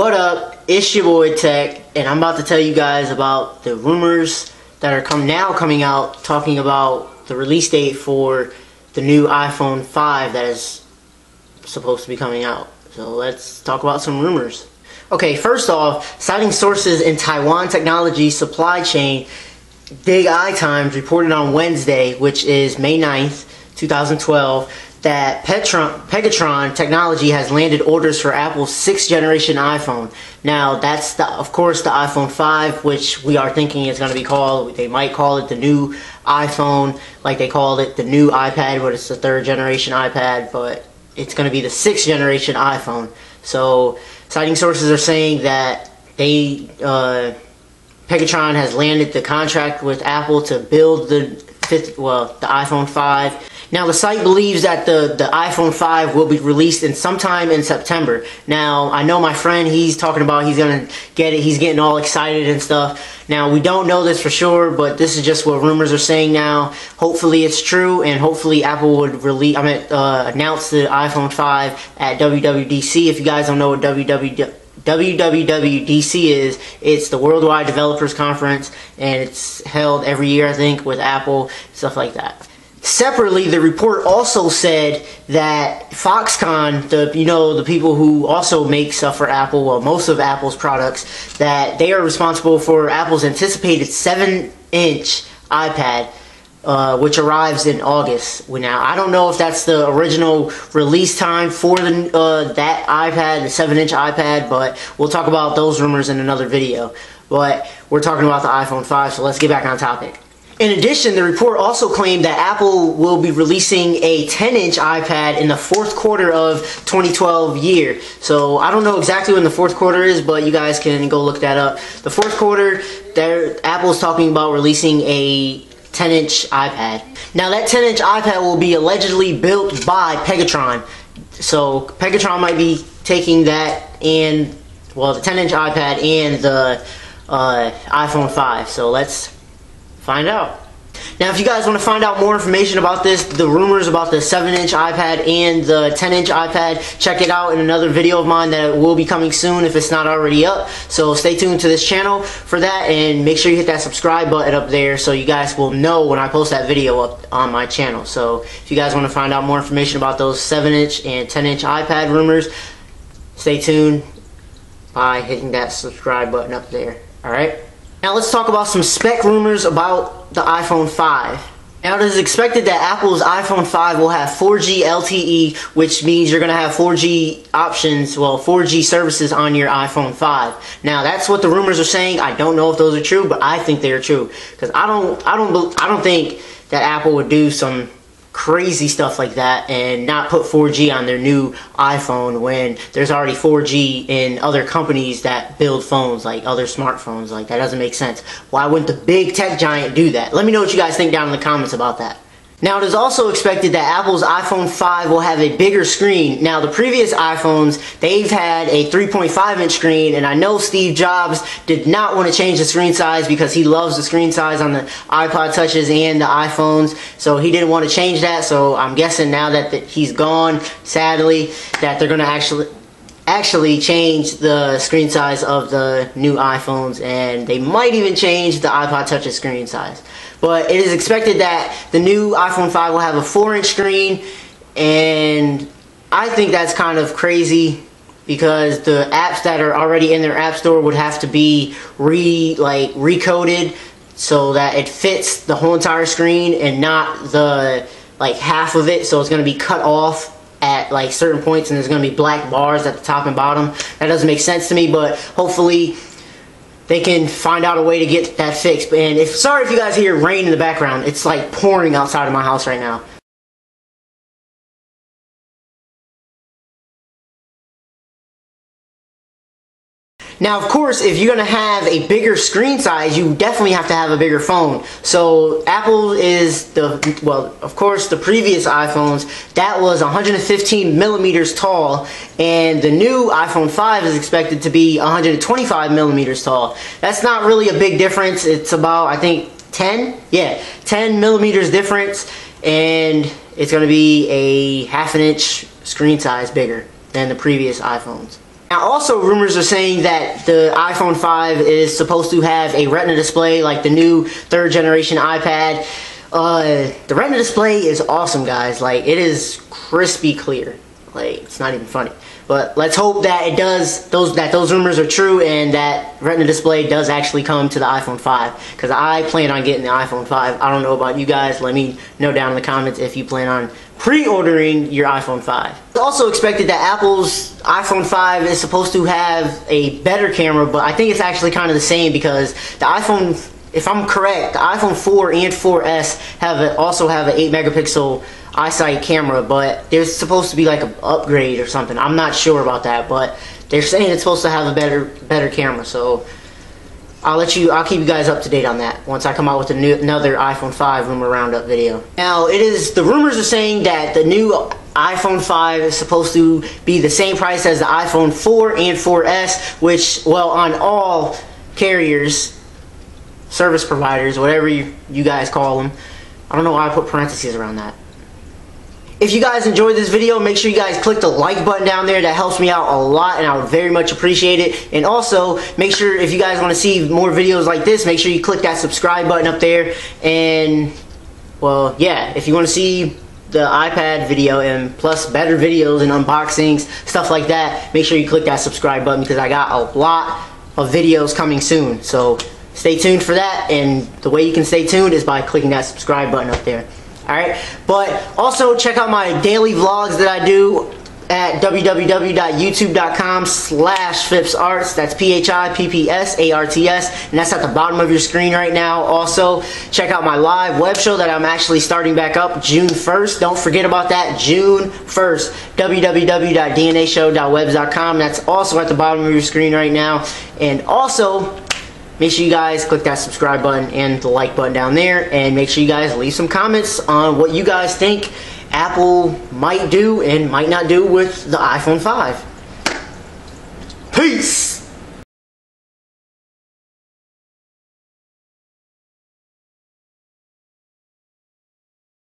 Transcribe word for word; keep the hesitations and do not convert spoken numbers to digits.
What up? It's your boy Tech, and I'm about to tell you guys about the rumors that are come now coming out talking about the release date for the new iPhone five that is supposed to be coming out. So let's talk about some rumors. Okay, first off, citing sources in Taiwan technology supply chain, DigiTimes reported on Wednesday, which is May ninth, two thousand twelve, that Pegatron Technology has landed orders for Apple's sixth generation iPhone. Now, that's the, of course the iPhone five, which we are thinking is going to be called, they might call it the new iPhone, like they called it the new iPad, but it's the third generation iPad, but it's going to be the sixth generation iPhone. So, citing sources are saying that they, uh, Pegatron has landed the contract with Apple to build the fifth, well, the iPhone five. Now, the site believes that the, the iPhone five will be released in sometime in September. Now, I know my friend, he's talking about he's going to get it. He's getting all excited and stuff. Now, we don't know this for sure, but this is just what rumors are saying now. Hopefully, it's true, and hopefully, Apple would release, I mean, uh, announce the iPhone five at W W D C. If you guys don't know what W W D C is, it's the Worldwide Developers Conference, and it's held every year, I think, with Apple, stuff like that. Separately, the report also said that Foxconn, the you know the people who also make stuff for Apple, well, most of Apple's products, that they are responsible for Apple's anticipated seven-inch iPad, uh, which arrives in August. Now, I don't know if that's the original release time for the uh, that iPad, the seven-inch iPad, but we'll talk about those rumors in another video. But we're talking about the iPhone five, so let's get back on topic. In addition, the report also claimed that Apple will be releasing a ten-inch iPad in the fourth quarter of twenty twelve year. So I don't know exactly when the fourth quarter is, but you guys can go look that up. The fourth quarter, there, Apple's talking about releasing a ten-inch iPad. Now, that ten-inch iPad will be allegedly built by Pegatron. So Pegatron might be taking that and, well, the ten-inch iPad and the uh, iPhone five. So let's find out. Now, if you guys want to find out more information about this, the rumors about the seven-inch iPad and the ten-inch iPad, check it out in another video of mine that will be coming soon if it's not already up. So stay tuned to this channel for that, and make sure you hit that subscribe button up there so you guys will know when I post that video up on my channel. So if you guys want to find out more information about those seven-inch and ten-inch iPad rumors, stay tuned by hitting that subscribe button up there. All right? Now let's talk about some spec rumors about the iPhone five. Now, it is expected that Apple's iPhone five will have four G L T E, which means you're going to have four G options, well, four G services on your iPhone five. Now, that's what the rumors are saying. I don't know if those are true, but I think they are true, because I don't, I don't, I don't think that Apple would do some crazy stuff like that and not put four G on their new iPhone when there's already four G in other companies that build phones, like other smartphones. Like, that doesn't make sense. Why wouldn't the big tech giant do that? Let me know what you guys think down in the comments about that. Now, it is also expected that Apple's iPhone five will have a bigger screen. Now, the previous iPhones, they've had a three point five inch screen, and I know Steve Jobs did not want to change the screen size because he loves the screen size on the iPod Touches and the iPhones, so he didn't want to change that. So I'm guessing now that the, he's gone, sadly, that they're going to actually actually change the screen size of the new iPhones, and they might even change the iPod Touch's screen size. But it is expected that the new iPhone five will have a four inch screen, and I think that's kind of crazy because the apps that are already in their app store would have to be re like recoded so that it fits the whole entire screen and not the like half of it. So it's going to be cut off at like certain points, and there's going to be black bars at the top and bottom. That doesn't make sense to me, but hopefully they can find out a way to get that fixed. And if sorry if you guys hear rain in the background, it's like pouring outside of my house right now. Now, of course, if you're going to have a bigger screen size, you definitely have to have a bigger phone. So Apple is the, well, of course, the previous iPhones, that was one hundred fifteen millimeters tall, and the new iPhone five is expected to be one hundred twenty-five millimeters tall. That's not really a big difference. It's about, I think, ten? Yeah, ten millimeters difference, and it's going to be a half an inch screen size bigger than the previous iPhones. Now, also rumors are saying that the iPhone five is supposed to have a retina display like the new third generation iPad. Uh, the retina display is awesome, guys. Like, it is crispy clear. Like, it's not even funny. But let's hope that it does, those, that those rumors are true and that retina display does actually come to the iPhone five. Because I plan on getting the iPhone five. I don't know about you guys. Let me know down in the comments if you plan on pre-ordering your iPhone five. It's also expected that Apple's iPhone five is supposed to have a better camera, but I think it's actually kind of the same because the iPhone, if I'm correct, the iPhone four and four S have a, also have an eight megapixel iSight camera, but there's supposed to be like an upgrade or something. I'm not sure about that, but they're saying it's supposed to have a better better camera. So I'll let you, I'll keep you guys up to date on that once I come out with a new, another iPhone five rumor roundup video. Now it is, the rumors are saying that the new iPhone five is supposed to be the same price as the iPhone four and four S, which, well, on all carriers, service providers, whatever you, you guys call them. I don't know why I put parentheses around that. If you guys enjoyed this video, make sure you guys click the like button down there. That helps me out a lot and I would very much appreciate it. And also, make sure if you guys want to see more videos like this, make sure you click that subscribe button up there. And, well, yeah, if you want to see the iPad video and plus better videos and unboxings, stuff like that, make sure you click that subscribe button because I got a lot of videos coming soon. So stay tuned for that, and the way you can stay tuned is by clicking that subscribe button up there. Alright, but also check out my daily vlogs that I do at www.youtube.com slash PhippsArts. That's P H I P P S A R T S, and that's at the bottom of your screen right now. Also, check out my live web show that I'm actually starting back up June first. Don't forget about that, June first, w w w dot d n a show dot webs dot com. That's also at the bottom of your screen right now. And also, make sure you guys click that subscribe button and the like button down there, and make sure you guys leave some comments on what you guys think Apple might do and might not do with the iPhone five. Peace!